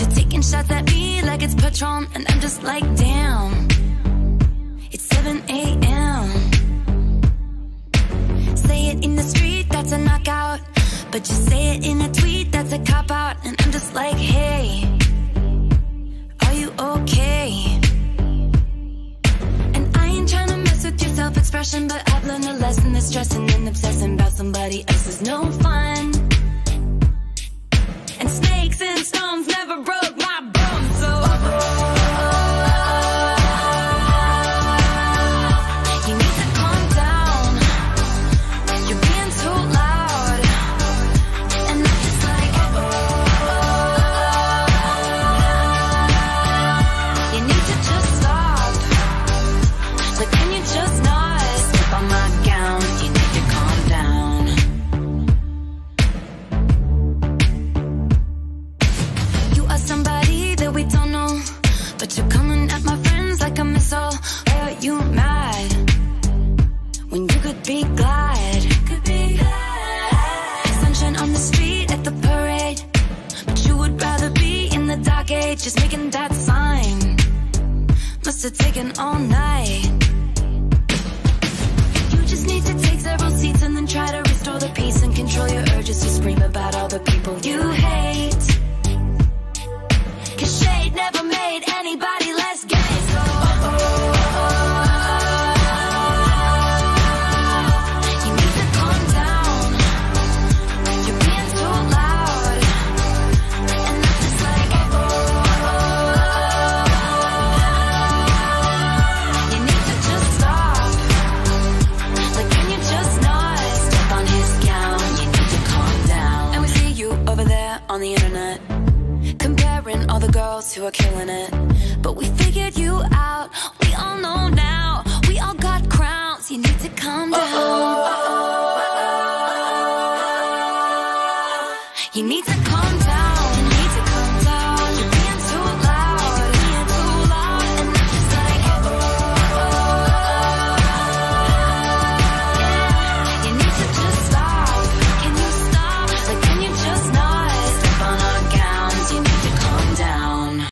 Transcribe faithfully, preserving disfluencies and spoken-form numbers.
You're taking shots at me like it's Patron, and I'm just like, damn. It's seven A M Say it in the street, that's a knockout, but you say it in a tweet, that's a cop-out. And I'm just like, hey, are you okay? And I ain't trying to mess with your self-expression, but I've learned a lesson that's stressing and obsessing about somebody else is no fun. Somebody that we don't know, but you're coming at my friends like a missile. Why are you mad when you could be glad? Could be glad. Sunshine on the street at the parade, but you would rather be in the dark age. Just making that sign must have taken all night. You just need to take several seats and then try to restore the peace and control your urges to scream about all the people you hate. Shade never made anybody less gay, so oh, oh, oh. You need to calm down, you're being too loud. And I'm just like, oh, oh, oh. You need to just stop. Like, can you just not step on his gown? You need to calm down. And we see you over there on the internet, comparing all the girls who are killing it. But we figured you out, we all know now. We all got crowns, you need to calm down. Uh-oh, uh-oh, uh-oh. You need to calm down.